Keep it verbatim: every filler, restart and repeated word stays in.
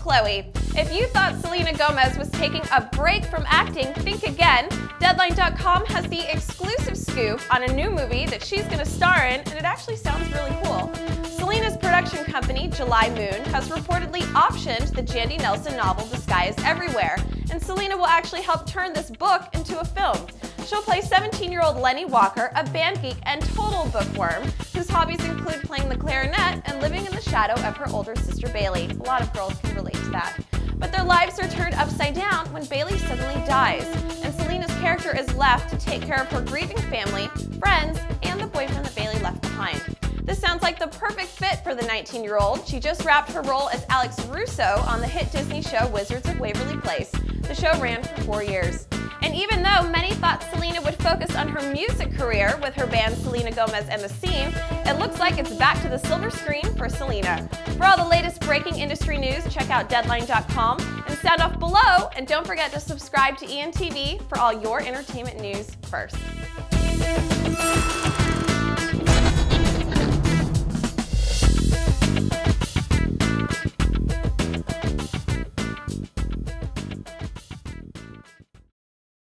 Chloe. If you thought Selena Gomez was taking a break from acting, think again. Deadline dot com has the exclusive scoop on a new movie that she's going to star in, and it actually sounds really cool. Selena's production company, July Moon, has reportedly optioned the Jandy Nelson novel, The Sky is Everywhere, and Selena will actually help turn this book into a film. She'll play seventeen-year-old Lenny Walker, a band geek and total bookworm, whose hobbies include playing the clarinet and living in the shadow of her older sister Bailey. A lot of girls can relate to that. But their lives are turned upside down when Bailey suddenly dies, and Selena's character is left to take care of her grieving family, friends, and the boyfriend that Bailey left behind. This sounds like the perfect fit for the nineteen-year-old. She just wrapped her role as Alex Russo on the hit Disney show Wizards of Waverly Place. The show ran for four years. And even though many thought Selena would focus on her music career with her band Selena Gomez and the Scene, it looks like it's back to the silver screen for Selena. For all the latest breaking industry news, check out Deadline dot com and sound off below. And don't forget to subscribe to E N T V for all your entertainment news first.